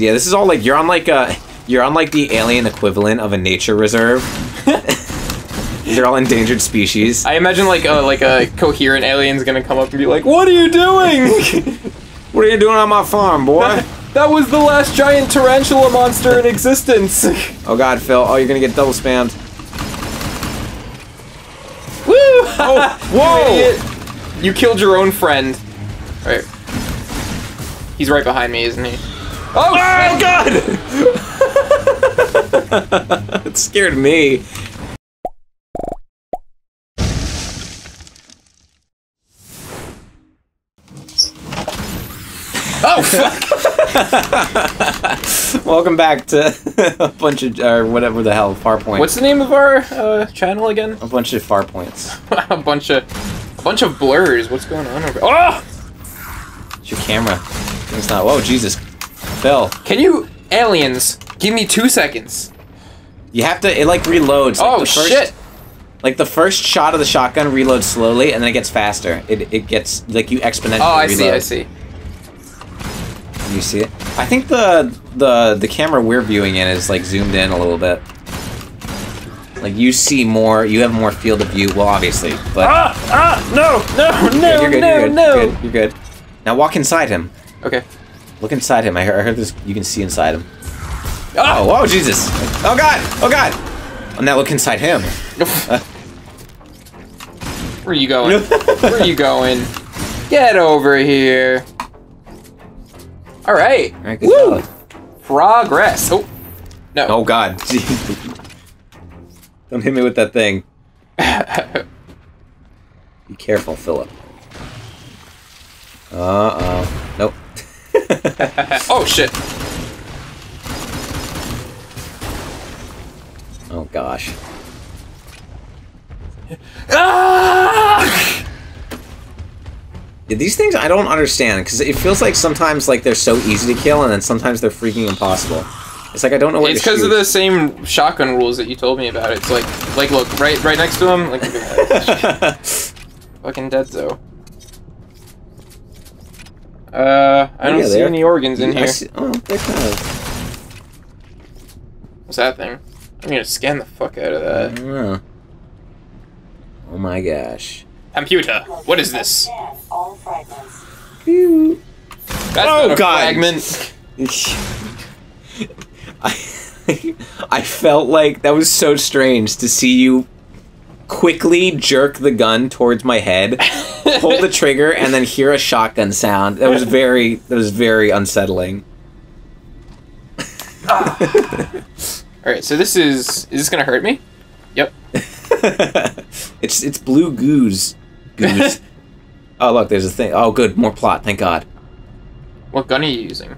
Yeah, this is all like you're on like the alien equivalent of a nature reserve. They're all endangered species. I imagine like a coherent alien's gonna come up and be like, "What are you doing? What are you doing on my farm, boy?" That was the last giant tarantula monster in existence. Oh God, Phil! Oh, you're gonna get double spammed. Woo! Oh, whoa! You killed your own friend. All right. He's right behind me, isn't he? Oh, oh God! It scared me. Oh, fuck! Welcome back to a bunch of, or whatever the hell, Farpoint. What's the name of our channel again? A bunch of Farpoints. a bunch of blurs. What's going on over? Oh! It's your camera. It's not. Whoa, Jesus. Phil. Can you, aliens, give me 2 seconds? You have to, it like reloads. Like, oh, shit! Like the first shot of the shotgun reloads slowly and then it gets faster. It gets, like, you exponentially reload. Oh, I see, I see. You see it? I think the camera we're viewing in is like zoomed in a little bit. Like you see more, you have more field of view. Well, obviously, but you're good. Now walk inside him. Okay. Look inside him. I heard this. You can see inside him. Ah! Oh! Oh Jesus! Oh God! Oh God! Oh, now look inside him. Where are you going? Where are you going? Get over here. All right. All right, woo! Progress. Oh, no. Oh, God. Don't hit me with that thing. Be careful, Philip. Uh-oh. Nope. Oh, shit. Oh, gosh. Ah! These things I don't understand because it feels like sometimes like they're so easy to kill and then sometimes they're freaking impossible. It's like I don't know what. It's because of the same shotgun rules that you told me about. It's like look right next to him. Like, fucking dead though. I don't see any organs in here. Oh, they're kind of. What's that thing? I'm gonna scan the fuck out of that. Yeah. Oh my gosh. Computer, what is this? All fragments. That's not a fragment. I felt like that was so strange to see you quickly jerk the gun towards my head, pull the trigger, and then hear a shotgun sound. That was very unsettling. All right, so this is this gonna hurt me? Yep. it's blue goose. Oh, look, there's a thing. Oh, good. More plot. Thank God. What gun are you using?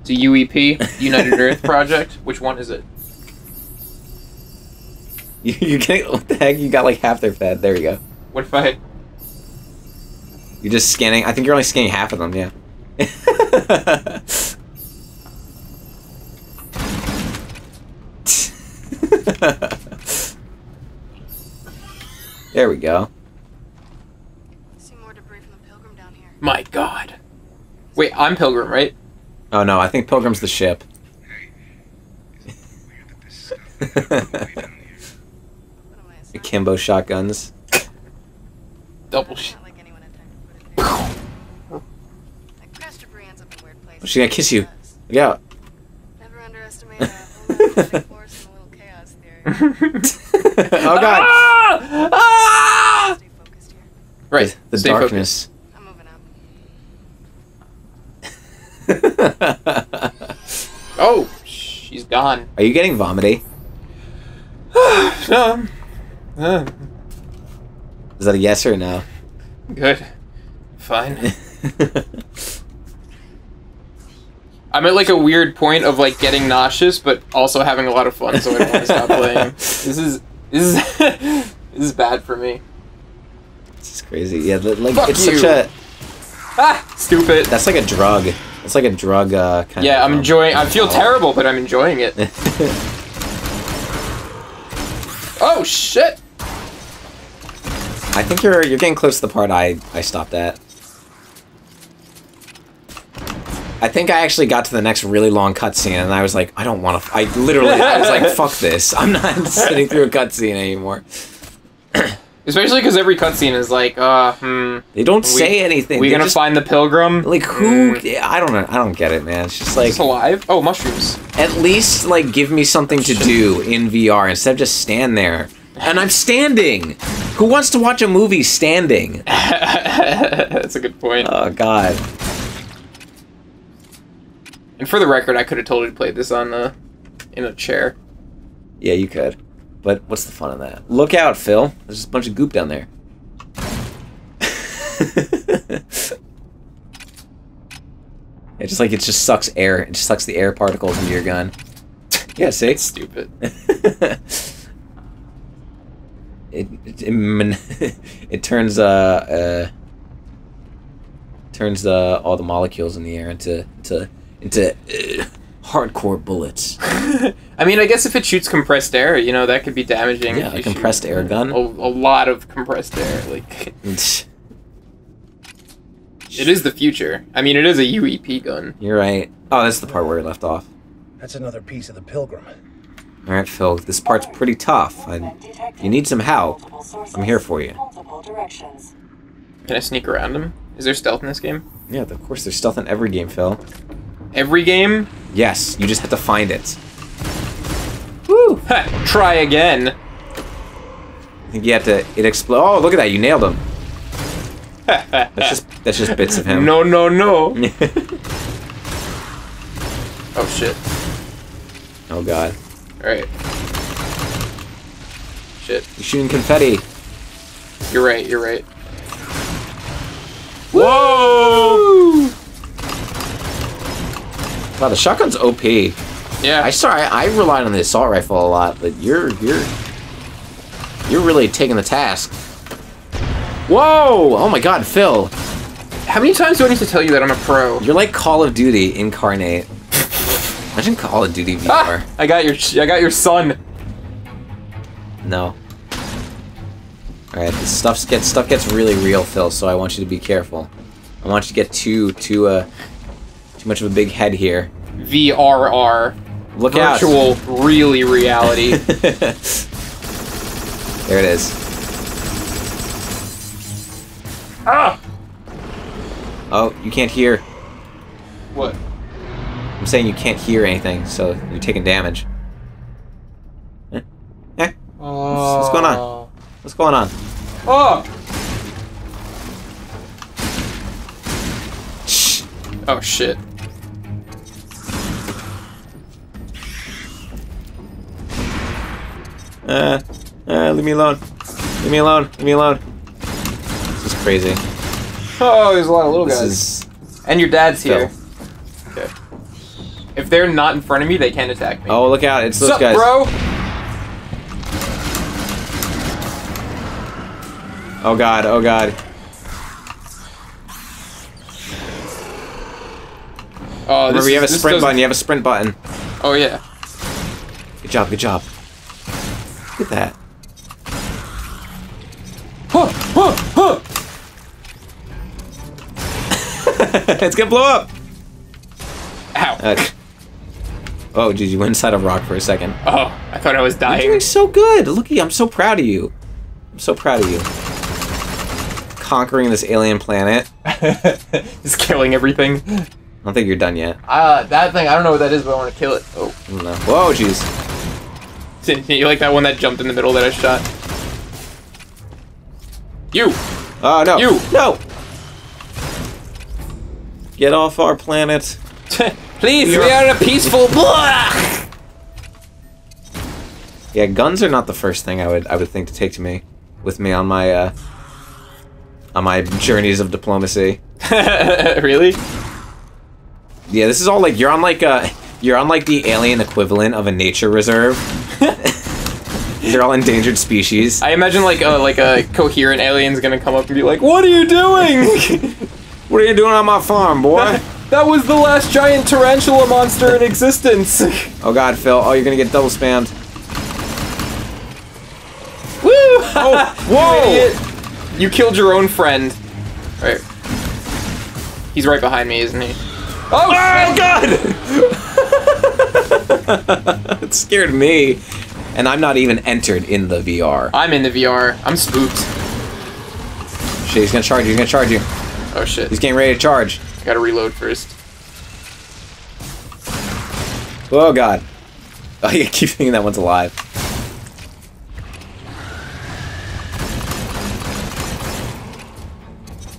It's a UEP, United Earth Project. Which one is it? You can't... What the heck? You got, like, half their fed. There you go. What if I... You're just scanning... I think you're only scanning half of them, yeah. There we go. See more debris from the Pilgrim down here. My God. Wait, I'm Pilgrim, right? Oh no, I think Pilgrim's the ship. Akimbo shotguns. Double shot. She gonna kiss you. Look out. Never underestimate a force and a little chaos theory. Oh God. Ah! Right, the darkness. I'm moving up. Oh, she's gone. Are you getting vomity? No. Is that a yes or no? Good. Fine. I'm at like a weird point of like getting nauseous, but also having a lot of fun, so I don't want to stop playing. This is this is bad for me. This is crazy. Yeah, like fuck it's you. Such a stupid. That's like a drug. It's like a drug kind of. Yeah, I'm enjoying. I feel terrible, but I'm enjoying it. Oh shit! I think you're getting close to the part I stopped at. I think I actually got to the next really long cutscene, and I was like, I don't want to. I was like, fuck this. I'm not sitting through a cutscene anymore. Especially because every cutscene is like, they don't say anything. We're gonna find the Pilgrim. Like who? I don't know. I don't get it, man. It's just like, is this alive? Oh, mushrooms. At least like give me something to do in VR instead of just stand there. And I'm standing. Who wants to watch a movie standing? That's a good point. Oh God. And for the record, I could have totally played this on in a chair. Yeah, you could. But what's the fun of that? Look out, Phil. There's a bunch of goop down there. It's just like, it just sucks air. It just sucks the air particles into your gun. Yeah, see? That's stupid. It turns all the molecules in the air into hardcore bullets. I mean, I guess if it shoots compressed air, you know, that could be damaging. Yeah, a compressed air gun. A lot of compressed air, like. It is the future. I mean, it is a UEP gun. You're right. Oh, that's the part where we left off. That's another piece of the Pilgrim. All right, Phil, this part's pretty tough. You need some help. I'm here for you. Can I sneak around him? Is there stealth in this game? Yeah, of course there's stealth in every game, Phil. Every game? Yes, you just have to find it. Woo! Ha, try again. I think you have to. It explodes. Oh, look at that! You nailed him. that's just bits of him. No, no, no. Oh shit. Oh God. All right. Shit. You're shooting confetti. You're right. You're right. Whoa! Wow, the shotgun's OP. Yeah. I relied on the assault rifle a lot, but you're really taking the task. Whoa! Oh my God, Phil. How many times do I need to tell you that I'm a pro? You're like Call of Duty incarnate. Imagine Call of Duty VR. Ah, I got your son. No. All right, this stuff gets really real, Phil. So I want you to be careful. I want you to get too much of a big head here. VRR. Look out. Virtual really reality. There it is. Ah! Oh, you can't hear. What? I'm saying you can't hear anything, so you're taking damage. Eh? Eh? What's going on? What's going on? Oh! Shh. Oh, shit. Leave me alone. Leave me alone. Leave me alone. This is crazy. Oh, there's a lot of little guys. And your dad's here. Okay. If they're not in front of me, they can't attack me. Oh, look out. It's those guys. What's up, bro? Oh, God. Oh, God. Oh, remember, you have a sprint button. You have a sprint button. Oh, yeah. Good job. Good job. Look at that. Huh, huh, huh. It's gonna blow up. Ow. Oh, geez, you went inside a rock for a second. Oh, I thought I was dying. You're doing so good. Looky, I'm so proud of you. I'm so proud of you. Conquering this alien planet. Just killing everything. I don't think you're done yet. That thing, I don't know what that is, but I want to kill it. Oh. No. Whoa, geez. You like that one that jumped in the middle that I shot? You! Oh, no. You! No! Get off our planet. Please, we are a peaceful... Yeah, guns are not the first thing I would think to take to me. With me on my journeys of diplomacy. Really? Yeah, this is all like... You're on like the alien equivalent of a nature reserve. They're all endangered species. I imagine like a coherent alien's gonna come up and be like, "What are you doing? What are you doing on my farm, boy?" That was the last giant tarantula monster in existence. Oh God, Phil! Oh, you're gonna get double spammed. Woo! Oh, whoa! You killed your own friend. All right. He's right behind me, isn't he? Oh God! It scared me. And I'm not even entered in the VR. I'm in the VR. I'm spooked. Shit, he's gonna charge you. He's gonna charge you. Oh shit. He's getting ready to charge. I gotta reload first. Oh God. Oh, you keep thinking that one's alive.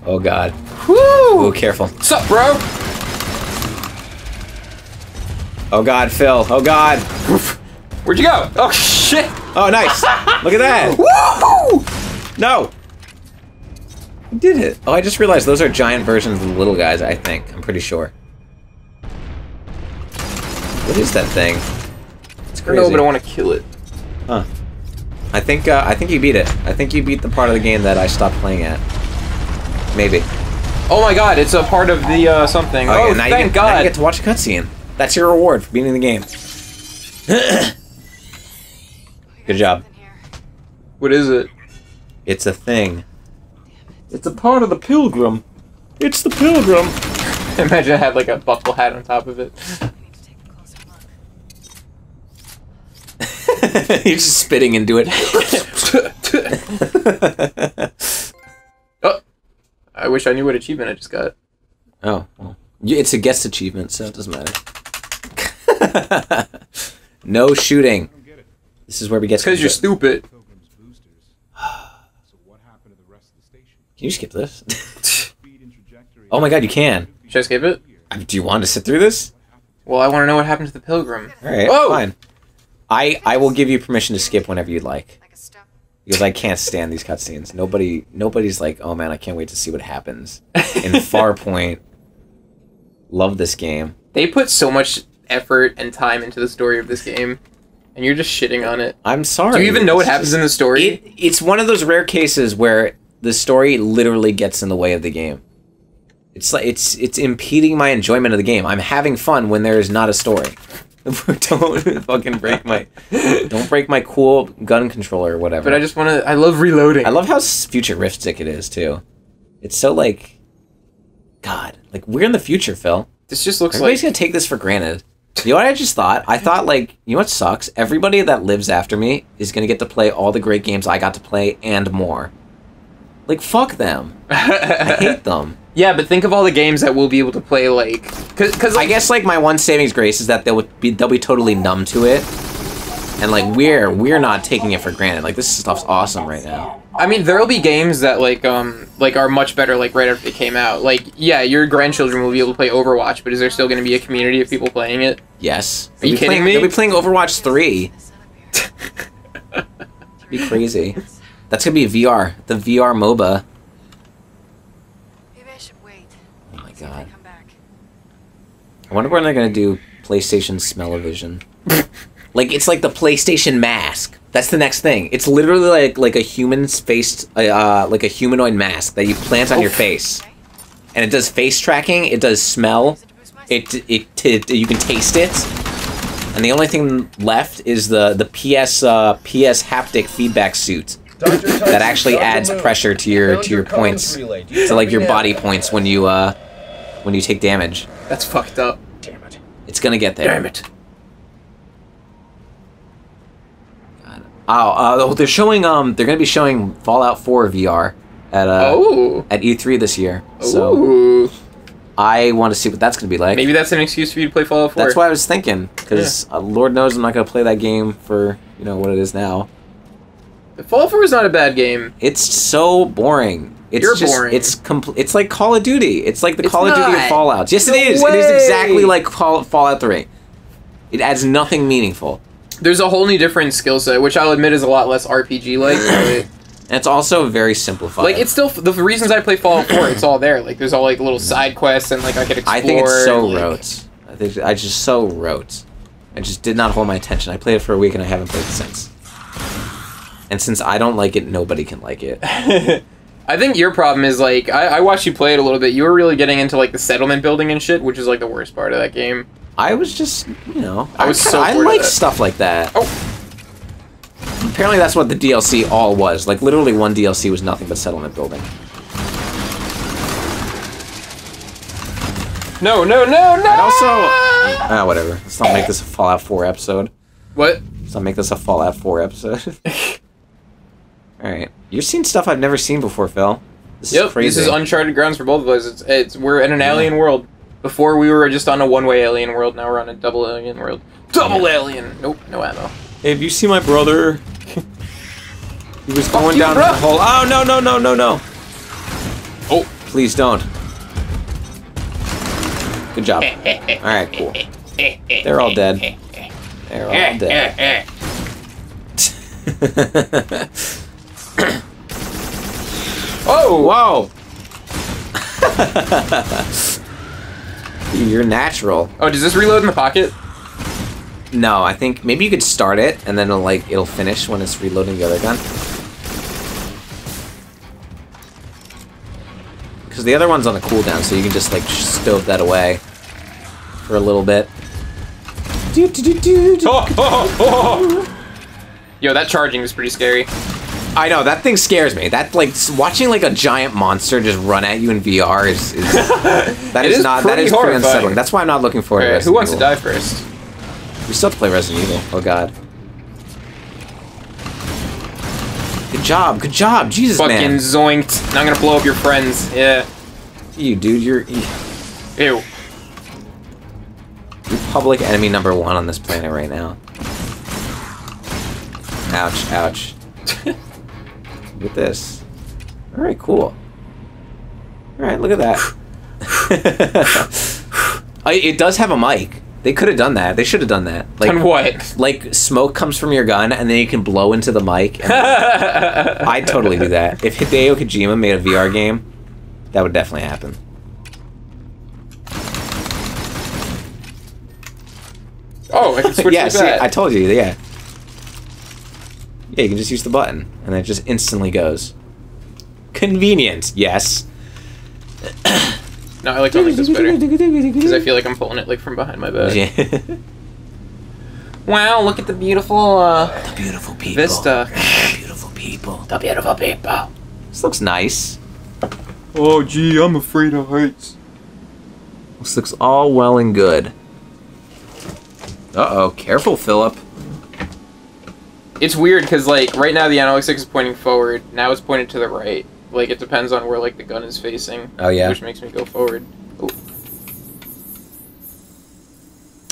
Oh God. Woo! Oh, careful. What's up, bro? Oh God, Phil. Oh God. Where'd you go? Oh shit! Oh nice! Look at that! Woo! No! I did it! Oh, I just realized those are giant versions of the little guys, I think. I'm pretty sure. What is that thing? It's crazy. I don't know, but I want to kill it. Huh. I think you beat it. I think you beat the part of the game that I stopped playing at. Maybe. Oh my God! It's a part of the something. Okay, oh, now thank God! Now you get to watch a cutscene. That's your reward for beating the game. Good job. What is it? It's a thing. It's a part of the Pilgrim. It's the Pilgrim. Imagine I had like a buckle hat on top of it. You're just spitting into it. Oh, I wish I knew what achievement I just got. Oh, well. It's a guest achievement, so it doesn't matter. No shooting. This is where we get. Because you're stupid. Can you skip this? Oh my God, you can. Should I skip it? Do you want to sit through this? Well, I want to know what happened to the Pilgrim. All right, oh! Fine. I will give you permission to skip whenever you'd like. Because I can't stand these cutscenes. Nobody's like, oh man, I can't wait to see what happens in Farpoint. Love this game. They put so much effort and time into the story of this game, and you're just shitting on it. I'm sorry. Do you even know what happens in the story? It's one of those rare cases where the story literally gets in the way of the game. It's like it's impeding my enjoyment of the game. I'm having fun when there is not a story. Don't fucking break my cool gun controller or whatever. But I just want to. I love reloading. I love how futuristic it is too. It's so like, God, like we're in the future, Phil. This just looks like everybody's gonna take this for granted. You know what I just thought? I thought, like, you know what sucks? Everybody that lives after me is going to get to play all the great games I got to play and more. Like, fuck them. I hate them. Yeah, but think of all the games that we'll be able to play, like... Cause like, I guess, like, my one saving grace is that they'll be totally numb to it. And, like, we're not taking it for granted. Like, this stuff's awesome right now. I mean, there'll be games that, like are much better, like, right after they came out. Like, yeah, your grandchildren will be able to play Overwatch, but is there still going to be a community of people playing it? Yes. Are you kidding me? They'll be playing Overwatch 3. It'd be crazy. That's going to be VR. The VR MOBA. Maybe I should wait. Oh, my God. I wonder when they're going to do PlayStation Smell-O-Vision. Like, it's like the PlayStation mask. That's the next thing. It's literally like a human's face, like a humanoid mask that you plant on your face, and it does face tracking. It does smell. It you can taste it, and the only thing left is the PS haptic feedback suit that actually adds pressure to your points, to like your body points when you take damage. That's fucked up. Damn it. It's gonna get there. Damn it. Oh, they're showing. They're gonna be showing Fallout 4 VR at E3 this year. So I want to see what that's gonna be like. Maybe that's an excuse for you to play Fallout 4. That's what I was thinking, because Lord knows I'm not gonna play that game for you know what it is now. Fallout 4 is not a bad game. It's so boring. It's boring. It's like Call of Duty. It's like the Call of Duty of Fallout. Yes, it is. It is exactly like Fallout 3. It adds nothing meaningful. There's a whole new different skill set, which I'll admit is a lot less RPG-like. And it's also very simplified. Like, it's still... The reasons I play Fallout 4, it's all there. Like, there's all, like, little side quests, and, like, I could explore... I think it's so rote. I just so rote. I just did not hold my attention. I played it for a week, and I haven't played it since. And since I don't like it, nobody can like it. I think your problem is, like... I watched you play it a little bit. You were really getting into, like, the settlement building and shit, which is, like, the worst part of that game. I was just, you know, I like stuff like that. Oh. Apparently that's what the DLC all was. Like, literally one DLC was nothing but settlement building. No! And also, whatever. Let's not make this a Fallout 4 episode. What? Let's not make this a Fallout 4 episode. Alright. You're seeing stuff I've never seen before, Phil. This is crazy. This is uncharted grounds for both of us. We're in an alien world. Before we were just on a one-way alien world, now we're on a double alien world. Double alien! Nope, no ammo. Hey, have you seen my brother? He was going down the hole. Oh, no. Oh, please don't. Good job. Alright, cool. They're all dead. They're all dead. Oh, wow. Dude, you're natural. Oh, does this reload in the pocket? No, I think maybe you could start it and then it'll finish when it's reloading the other gun. Because the other one's on a cooldown, so you can just stove that away for a little bit. Yo, that charging is pretty scary. I know, that thing scares me. That, watching a giant monster just run at you in VR is that is pretty unsettling. That's why I'm not looking forward to Resident Evil. Who wants to die first? We still have to play Resident Evil. Oh god. Good job, Jesus man. Fucking zoinked. Now I'm gonna blow up your friends. Yeah. You dude, you're ew. You're public enemy number one on this planet right now. Ouch, ouch. Look at this. Alright, cool. Alright, look at that. It does have a mic. They could have done that. They should have done that. Done what? Smoke comes from your gun, and then you can blow into the mic. And I'd totally do that. If Hideo Kojima made a VR game, that would definitely happen. Oh, I can switch to that. Yeah, I told you, yeah. Yeah, you can just use the button, and it just instantly goes. Convenient, yes. No, I like this better, because I feel like I'm pulling it from behind my back. Yeah. Wow, look at the beautiful, the beautiful people. Vista. The beautiful people. The beautiful people. This looks nice. Oh, gee, I'm afraid of heights. This looks all well and good. Uh-oh, careful, Philip. It's weird, because, right now the analog stick is pointing forward. Now it's pointed to the right. It depends on where, the gun is facing. Oh, yeah. Which makes me go forward. Ooh.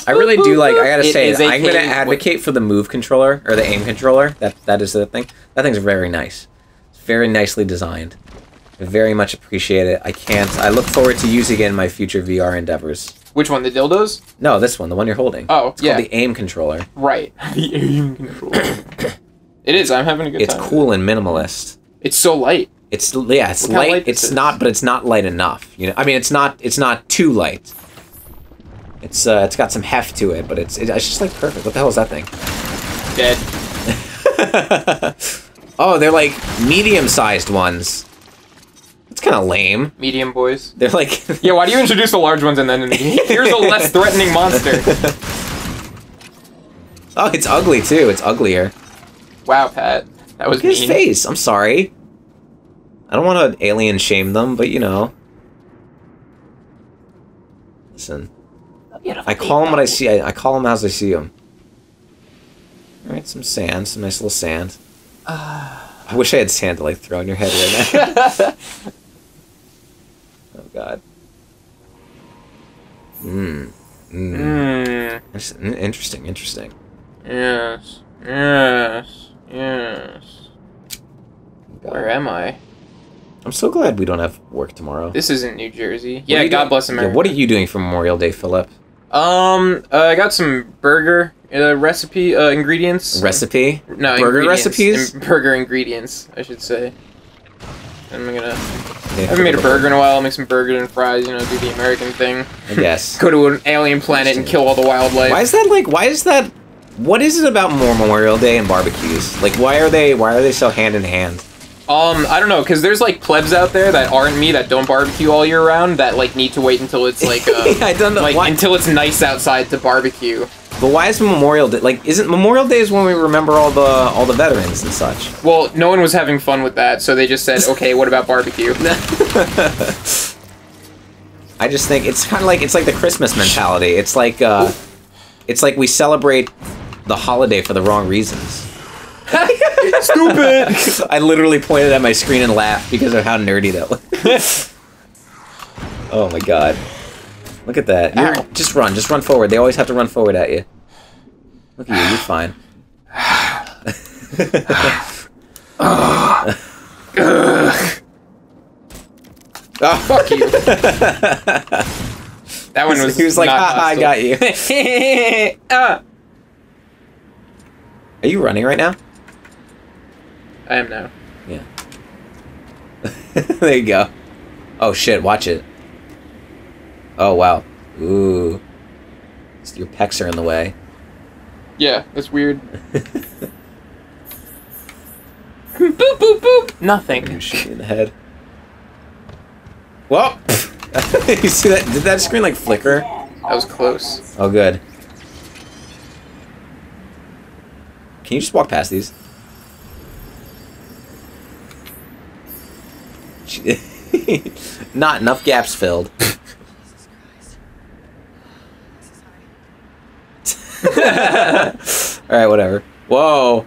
I really do, I gotta say, I'm gonna advocate for the move controller, or the aim controller. That is the thing. That thing's very nice. It's very nicely designed. I very much appreciate it. I look forward to using it in my future VR endeavors. Which one, the dildos? No, this one, the one you're holding. Oh, it's called the aim controller. Right. The aim controller. It is, I'm having a good time. It's cool and minimalist. It's so light. It's it's light. It's not, but it's not light enough. You know, I mean, it's not too light. It's got some heft to it, but it's just perfect. What the hell is that thing? Dead. Oh, they're medium-sized ones. It's kind of lame. Medium boys. They're yeah. Why do you introduce the large ones and then here's a less threatening monster? Oh, it's ugly too. It's uglier. Wow, Pat, that was mean. Look at his face. I'm sorry. I don't want to alien shame them, but you know. Listen. I call them what I see. I call them as I see them. Alright, some sand. Some nice little sand. I wish I had sand to throw on your head right now. Oh god. Mmm. Mmm. Mm. Interesting, interesting. Yes. Yes. Yes. God. Where am I? I'm so glad we don't have work tomorrow. This isn't New Jersey. Yeah, God bless America. Yeah, what are you doing for Memorial Day, Philip? I got some burger recipe ingredients. Recipe? No, burger recipes. Burger ingredients, I should say. I'm gonna. I haven't made a burger in a while. I'll make some burgers and fries. You know, do the American thing. Yes. Go to an alien planet and kill all the wildlife. Why is that Why is that? What is it about Memorial Day and barbecues? Why are they? Why are they so hand in hand? I don't know, because there's, plebs out there that aren't me, that don't barbecue all year round, that, need to wait until it's, yeah, I don't know. Until it's nice outside to barbecue. But why is Memorial Day, isn't Memorial Day is when we remember all the veterans and such? Well, no one was having fun with that, so they just said, okay, what about barbecue? I just think it's kind of like, it's like the Christmas mentality. It's like we celebrate the holiday for the wrong reasons. Stupid! I literally pointed at my screen and laughed because of how nerdy that was. Oh my god. Look at that. You're, just run forward. They always have to run forward at you. Look at you, you're fine. Oh, fuck you. That one was. He was like, ha, I got you. Are you running right now? I am now. Yeah. There you go. Oh shit, watch it. Oh wow. Ooh. Your pecs are in the way. Yeah, that's weird. Boop, boop, boop. Nothing. You shoot me in the head. Well, you see that? Did that screen like flicker? That was close. Oh, good. Can you just walk past these? Not enough gaps filled. All right, whatever. Whoa,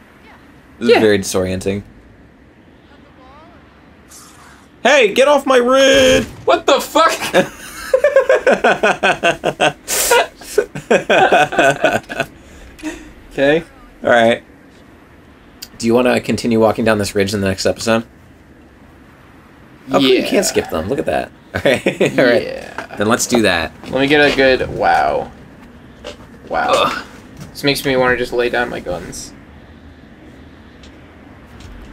this is very disorienting. Hey, get off my rid! What the fuck? Okay. All right. Do you want to continue walking down this ridge in the next episode? Oh, yeah. Cool, you can't skip them. Look at that. All right. All right. Yeah. Then let's do that. Let me get a good wow. Wow. Ugh. This makes me want to just lay down my guns.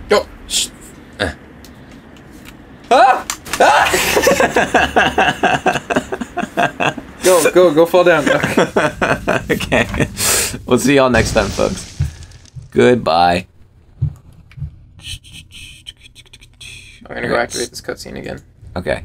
Go. Ah! Ah! Go, fall down. Okay. We'll see y'all next time, folks. Goodbye. I'm gonna go activate this cutscene again. Okay.